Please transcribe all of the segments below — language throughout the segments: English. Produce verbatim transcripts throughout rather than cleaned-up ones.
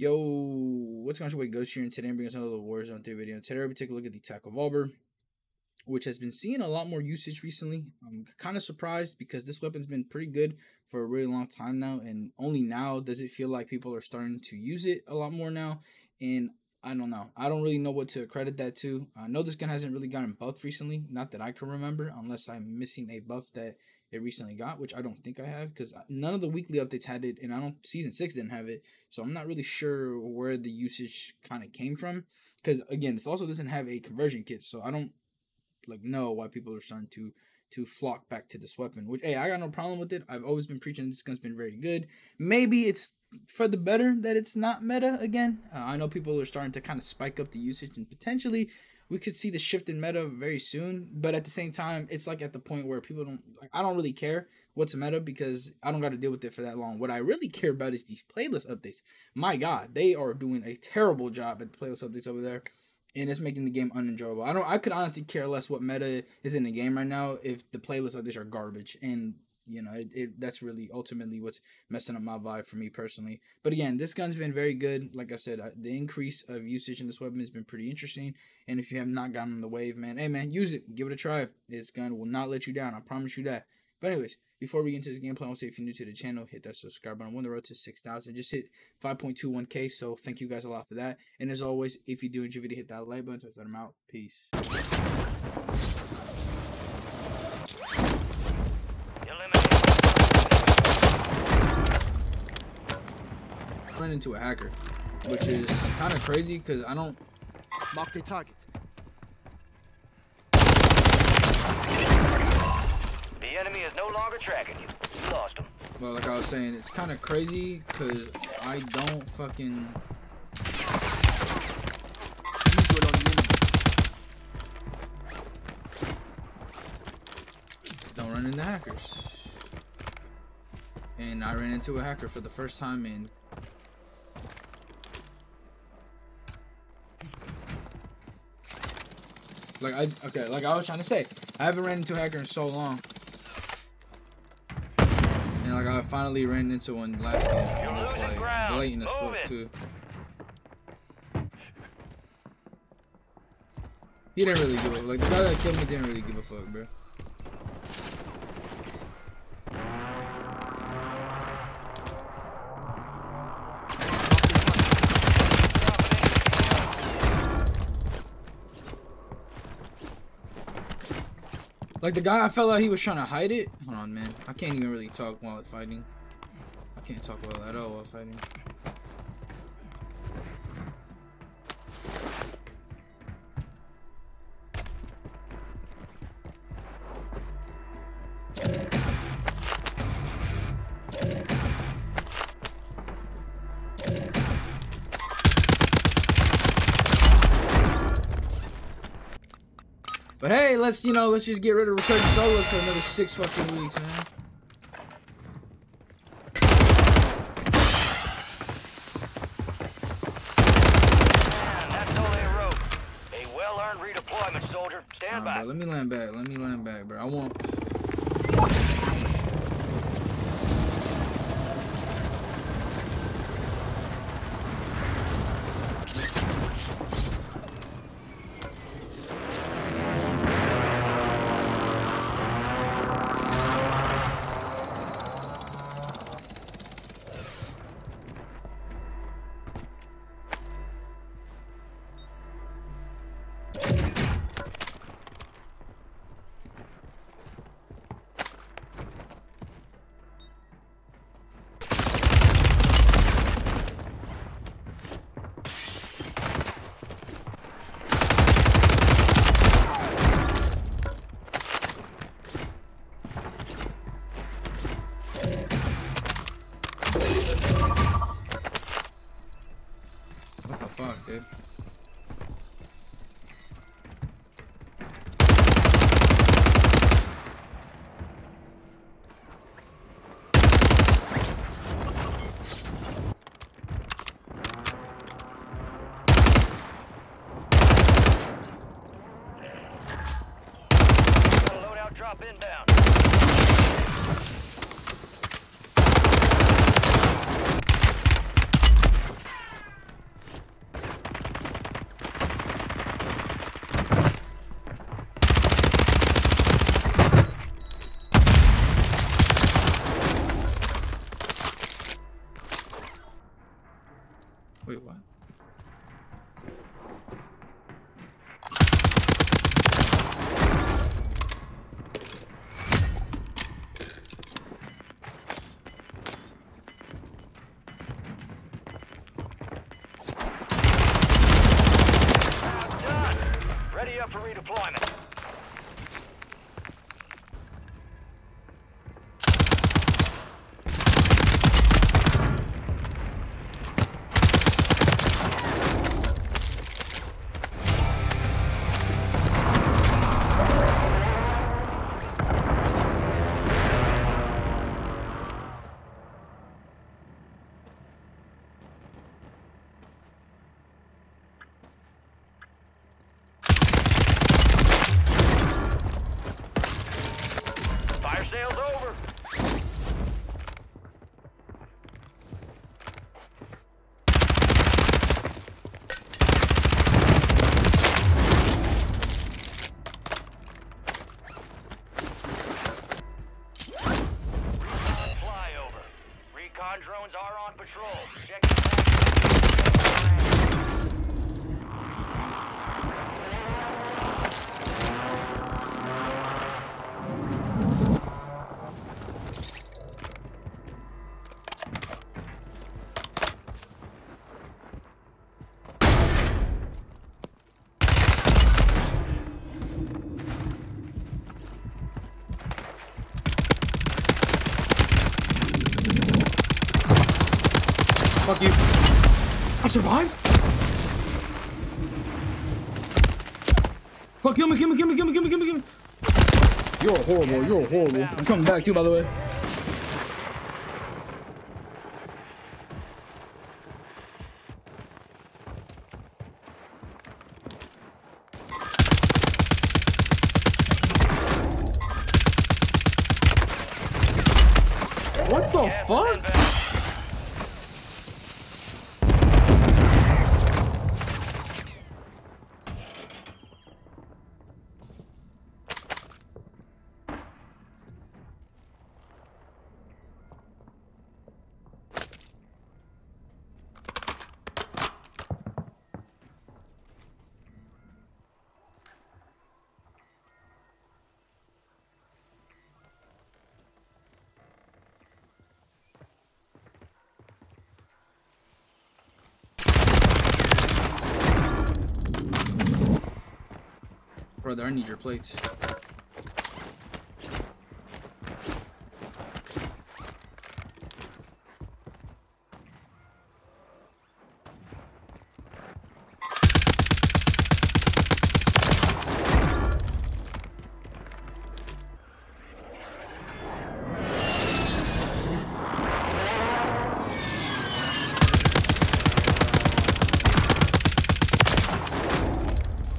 Yo, what's going on, your boy Ghost here, and today I'm bringing us another Warzone three video. Today we take a look at the T A Q Evolvere, which has been seeing a lot more usage recently. I'm kind of surprised because this weapon's been pretty good for a really long time now, and only now does it feel like people are starting to use it a lot more now. And I don't know. I don't really know what to credit that to. I know this gun hasn't really gotten buffed recently, not that I can remember, unless I'm missing a buff that it recently got, which I don't think I have, because none of the weekly updates had it, and I don't season six didn't have it, so I'm not really sure where the usage kind of came from, because again, this also doesn't have a conversion kit, so I don't like know why people are starting to to flock back to this weapon, which, hey, I got no problem with it. I've always been preaching this gun's been very good. Maybe it's for the better that it's not meta again. uh, I know people are starting to kind of spike up the usage, and potentially we could see the shift in meta very soon, but at the same time, it's like at the point where people don't, like, I don't really care what's meta because I don't got to deal with it for that long. What I really care about is these playlist updates. My God, they are doing a terrible job at the playlist updates over there, and it's making the game unenjoyable. I don't, I could honestly care less what meta is in the game right now if the playlist updates are garbage, and you know, it, it, that's really ultimately what's messing up my vibe for me personally. But again, this gun's been very good. Like I said, I, the increase of usage in this weapon has been pretty interesting. And if you have not gotten on the wave, man, hey, man, use it. Give it a try. This gun will not let you down. I promise you that. But anyways, before we get into this gameplay, I want to say if you're new to the channel, hit that subscribe button. I'm on the road to six thousand. Just hit five point two one K, so thank you guys a lot for that. And as always, if you do enjoy the video, hit that like button. So let them out. Peace. Run into a hacker, which is kind of crazy because I don't mock the target. The enemy is no longer tracking you. You lost him. Well, like I was saying, it's kind of crazy because I don't fucking. Don't run into hackers. And I ran into a hacker for the first time in. Like I okay, like I was trying to say, I haven't ran into a hacker in so long, and like I finally ran into one last game. And it was like blatant as fuck too. He didn't really give it. Like the guy that killed me didn't really give a fuck, bro. Like the guy, I felt like he was trying to hide it. Hold on, man. I can't even really talk while fighting. I can't talk well at all while fighting. But hey, let's, you know, let's just get rid of recurring solos for another six fucking weeks, man. And that's all they wrote. A well-earned redeployment, soldier. Stand by. Bro, let me land back. Let me land back, bro. I want... Fuck, dude. Loadout drop inbound. Wait, what? Fuck you. I survived? Fuck, kill me, kill me, kill me, kill me, kill me, kill me, kill me. You're horrible, you're horrible. I'm coming back too, by the way. What the fuck? Brother, I need your plates.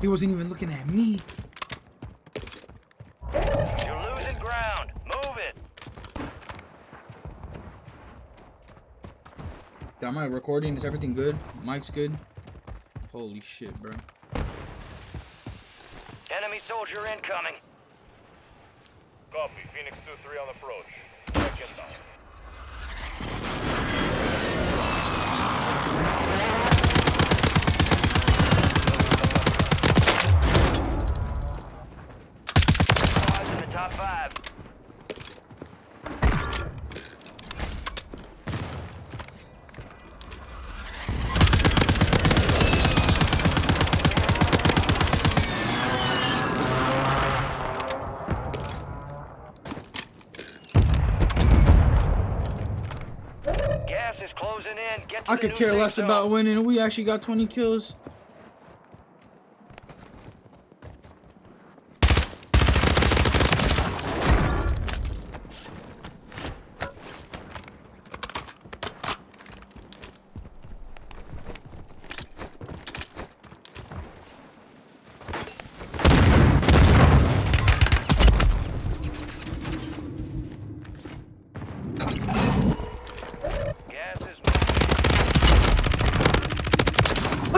He wasn't even looking at me. You're losing ground. Move it. Am I recording? Is everything good? Mic's good? Holy shit, bro. Enemy soldier incoming. Copy. Phoenix two three on approach. Check in now. Top five. Gas is closing in. Get to I could care less about winning. We actually got twenty kills.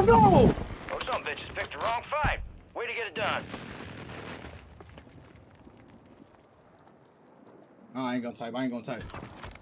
No! Oh, some bitches picked the wrong fight. Way to get it done. Oh, I ain't gonna type. I ain't gonna type.